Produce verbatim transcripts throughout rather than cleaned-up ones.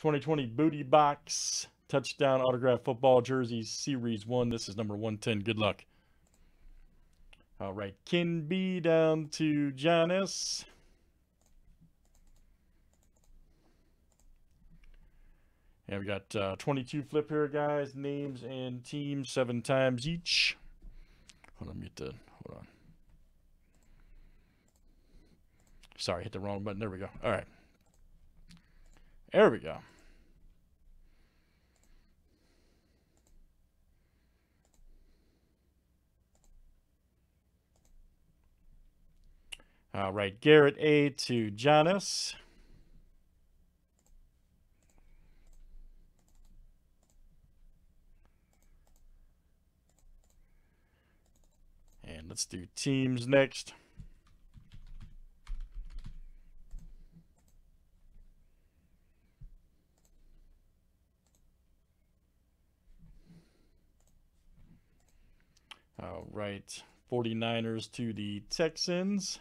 twenty twenty Booty Box Touchdown Autograph Football Jerseys Series One. This is number one ten. Good luck. All right, Ken B down to John S. And we got uh, twenty-two flip here, guys. Names and teams seven times each. Hold on, get the, hold on. Sorry, hit the wrong button. There we go. All right. There we go. All right, Garrett A to Jonas. And let's do teams next. All right, forty-niners to the Texans.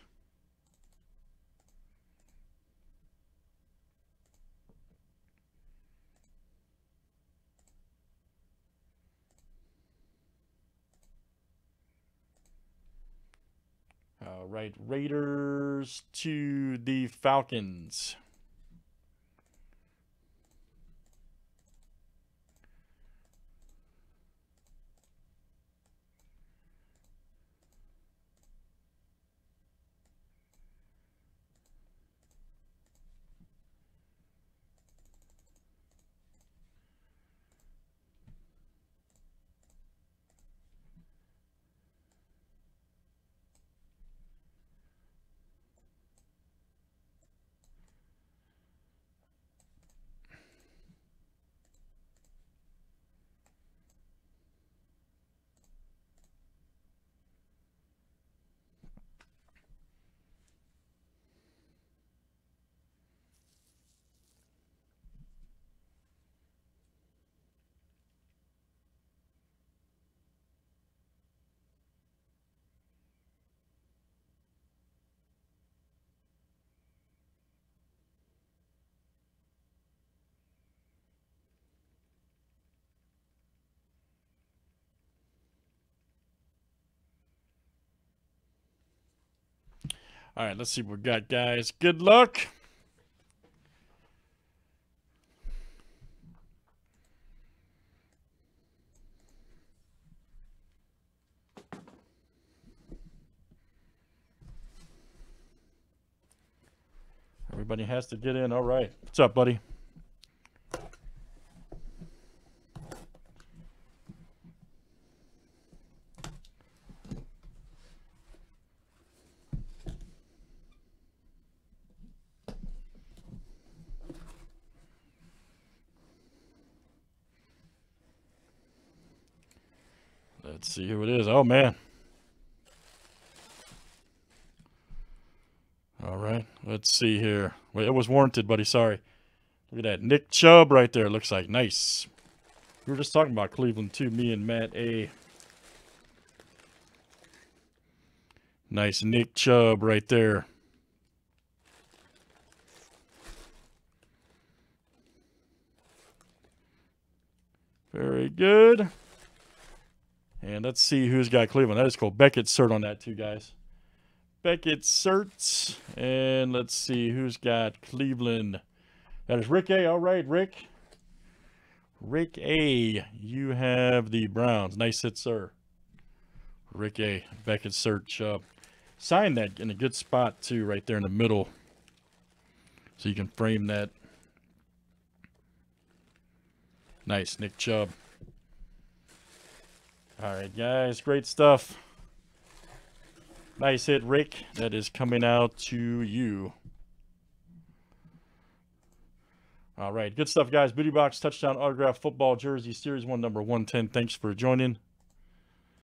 All right, Raiders to the Falcons. All right, let's see what we got, guys. Good luck. Everybody has to get in. All right. What's up, buddy? Let's see who it is. Oh, man. All right. Let's see here. Wait, it was warranted, buddy. Sorry. Look at that. Nick Chubb right there. Looks like nice. We were just talking about Cleveland, too. Me and Matt A. Nice Nick Chubb right there. Very good. And let's see who's got Cleveland. That is cool. Beckett Cert on that too, guys. Beckett Cert. And let's see who's got Cleveland. That is Rick A. All right, Rick. Rick A. You have the Browns. Nice hit, sir. Rick A. Beckett Cert. Chubb. Sign that in a good spot too, right there in the middle. So you can frame that. Nice, Nick Chubb. All right, guys, great stuff. Nice hit, Rick. That is coming out to you. All right, good stuff, guys. Booty Box Touchdown Autograph Football Jersey Series one, number one ten. Thanks for joining.